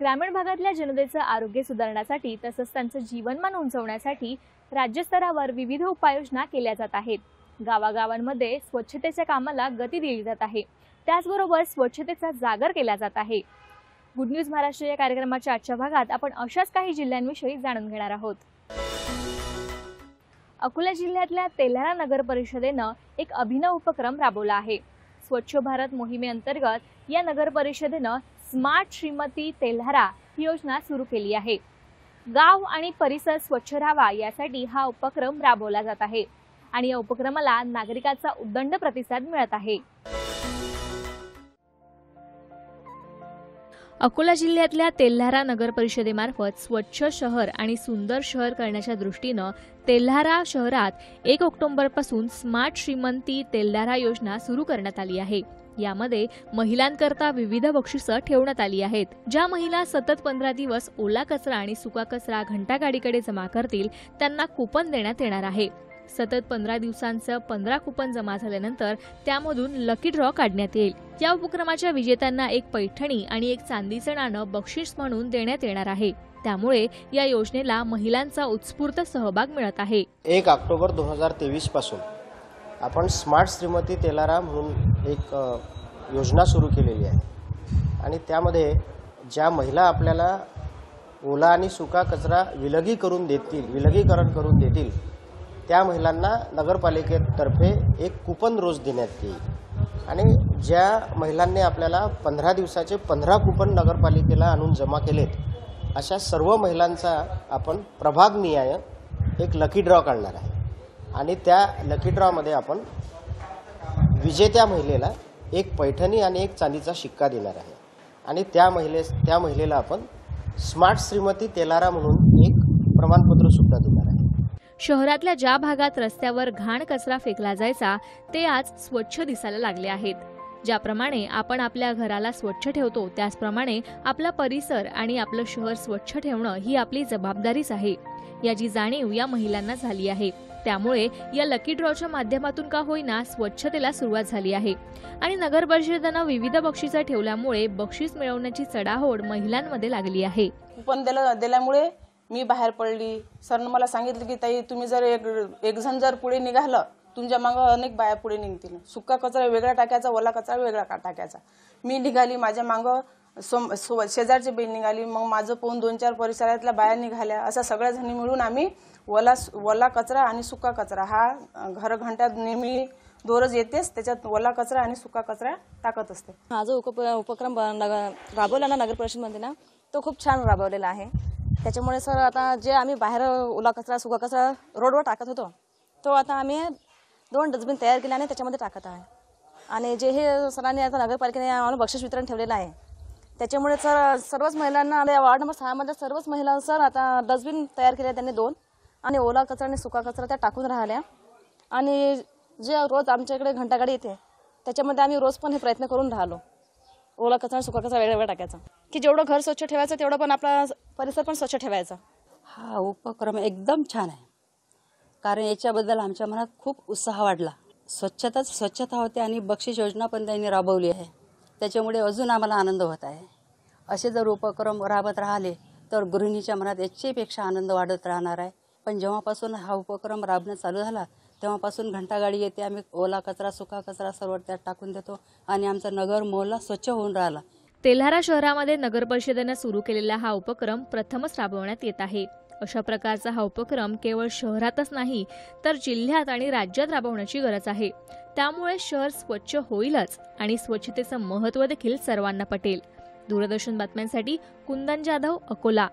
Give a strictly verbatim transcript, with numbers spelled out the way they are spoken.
ग्रामीण भागातल्या जनतेचं आरोग्य सुधारण्यासाठी तसंच त्यांचं जीवनमान उंचावण्यासाठी राज्यस्तरावर विविध उपाययोजना केल्या जात आहेत। गावागावांमध्ये स्वच्छतेच्या कामाला गती दिली जात आहे, त्याचबरोबर स्वच्छतेचा जागर केला जात आहे। गुड न्यूज महाराष्ट्र या कार्यक्रमाच्या आजच्या भागात आपण अशाच काही जिल्ह्यांविषयी जाणून घेणार आहोत। अकोला जिल्ह्यातल्या तेल्हारा नगर परिषदेनं एक अभिनव उपक्रम राबवला आहे। स्वच्छ भारत मोहिमेअंतर्गत या नगर परिषदेनं स्मार्ट श्रीमती तेल्हारा ही योजना सुरू केली आहे। गाव आणि परिसर स्वच्छ राहावा यासाठी हा उपक्रम राबवला जात आहे आणि या उपक्रमाला नागरिकांचा उद्दंड प्रतिसाद मिळत आहे। अकोला जिल्ह्यातल्या तेल्हारा नगर परिषदेमार्फत स्वच्छ शहर आणि सुंदर शहर करण्याच्या दृष्टीनं तेल्हारा शहरात एक ऑक्टोबरपासून स्मार्ट श्रीमंती तेल्हारा योजना सुरू करण्यात आली आहे। यामध्ये महिलांकरता विविध बक्षिसं ठेवण्यात आली आहेत। ज्या महिला सतत पंधरा दिवस ओला कचरा आणि सुका कचरा घंटागाडीकडे जमा करतील त्यांना कुपन देण्यात येणार आहे। सतत पंधरा दिवसांचं पंधरा कुपन जमा झाल्यानंतर त्यामधून लकी ड्रॉ काढण्यात येईल। या उपक्रमाच्या विजेत्यांना एक पैठणी आणि एक चांदीचं नाणं बक्षीस म्हणून देण्यात येणार आहे। त्यामुळे या योजनेला महिलांचा उत्स्फूर्त सहभाग मिळत आहे। एक ऑक्टोबर दोन हजार तेवीस पासून आपण स्मार्ट श्रीमती तेल्हारा म्हणून एक योजना सुरू केलेली आहे आणि त्यामध्ये ज्या महिला आपल्याला ओला आणि सुका कचरा विलगी करून देतील विलगीकरण करून देतील त्या महिलांना नगरपालिकेतर्फे एक कुपन रोज देण्यात येईल आणि ज्या महिलांनी आपल्याला पंधरा दिवसाचे पंधरा कुपन नगरपालिकेला आणून जमा केलेत अशा सर्व महिलांचा आपण प्रभागनिहाय एक लकी ड्रॉ काढणार आहे आणि त्या लकी ड्रॉमध्ये आपण विजेत्या महिलेला एक पैठणी आणि एक चांदीचा शिक्का देणार आहे आणि त्या महिले त्या महिलेला आपण स्मार्ट श्रीमती तेल्हारा म्हणून एक प्रमाणपत्र सुद्धा देणार आहे। शहरातल्या ज्या भागात रस्त्यावर घाण कचरा फेकला जायचा ते आज स्वच्छ दिसायला लागले आहेत। ज्याप्रमाणे आपण आपल्या घराला स्वच्छ ठेवतो त्याचप्रमाणे आपला परिसर आणि आपलं शहर स्वच्छ ठेवणं ही आपली जबाबदारीच आहे। याची जाणीव या महिलांना झाली आहे। त्यामुळे या लकी ड्रॉच्या माध्यमातून का होईना स्वच्छतेला सुरुवात झाली आहे आणि नगर परिषदेनं विविध बक्षिसं ठेवल्यामुळे बक्षीस मिळवण्याची चढाओढ महिलांमध्ये लागली आहे। कुपन दिल्यामुळे मी बाहेर पडली, सरनं मला सांगितलं की ताई तुम्ही जर एक एक जण जर पुढे निघालं तुमच्या मागे अनेक बाया पुढे निघतील। सुका कचरा वेगळा टाकायचा, ओला कचरा वेगळा टाकायचा। मी निघाली, माझ्या मागं शेजारची बहीण निघाली, मग माझं पाहून दोन चार परिसरातल्या बाया निघाल्या। असा सगळ्या जणी मिळून आम्ही ओला ओला कचरा आणि सुका कचरा हा घर घंटा नेहमी दररोज येतेच त्याच्यात ओला कचरा आणि सुका कचरा टाकत असते। हा जो उपक्रम राबवला ना नगर परिषदमध्ये ना तो खूप छान राबवलेला आहे। त्याच्यामुळे सर आता जे आम्ही बाहेर ओला कचरा सुका कचरा रोडवर टाकत होतो तो आता आम्ही दोन डस्टबिन तयार केल्याने त्याच्यामध्ये टाकत आहे आणि जे हे सरांनी आता नगरपालिकेने आम्हाला बक्षीस वितरण ठेवलेलं आहे त्याच्यामुळे सर सर्वच महिलांना वार्ड नंबर सहा मधल्या सर्वच महिला सर आता डस्टबिन तयार केल्या त्यांनी दोन आणि ओला कचरा आणि सुका कचरा त्या टाकून राहिल्या आणि जे रोज आमच्याकडे घंटागाडी येते त्याच्यामध्ये आम्ही रोज पण हे प्रयत्न करून राहिलो ओला कचरा आणि सुका कचरा वेगळा टाकायचा की जेवढं घर स्वच्छ ठेवायचं तेवढं पण आपला परिसर पण स्वच्छ ठेवायचा। हा उपक्रम एकदम छान आहे कारण याच्याबद्दल आमच्या मनात खूप उत्साह वाढला। स्वच्छताच स्वच्छता होते आणि बक्षीस योजना पण त्यांनी राबवली आहे त्याच्यामुळे अजून आम्हाला आनंद होत आहे। असे जर उपक्रम राबत राहिले तर गृहिणीच्या मनात याच्यापेक्षा आनंद वाढत राहणार आहे। पण जेव्हापासून हा उपक्रम राबणं चालू झाला तेव्हापासून घंटागाडी येते आम्ही ओला कचरा सुका कचरा सर्व त्यात टाकून देतो आणि आमचा नगर मोहल्ला स्वच्छ होऊन राहिला। तेल्हारा शहरामध्ये नगर परिषदेने सुरू केलेला हा उपक्रम प्रथमच राबवण्यात येत आहे। अशा प्रकारचा हा उपक्रम केवळ शहरातच नाही तर जिल्ह्यात आणि राज्यात राबवण्याची गरज आहे। त्यामुळे शहर स्वच्छ होईलच आणि स्वच्छतेचं महत्त्व देखील सर्वांना पटेल। दूरदर्शन बातम्यांसाठी कुंदन जाधव, अकोला।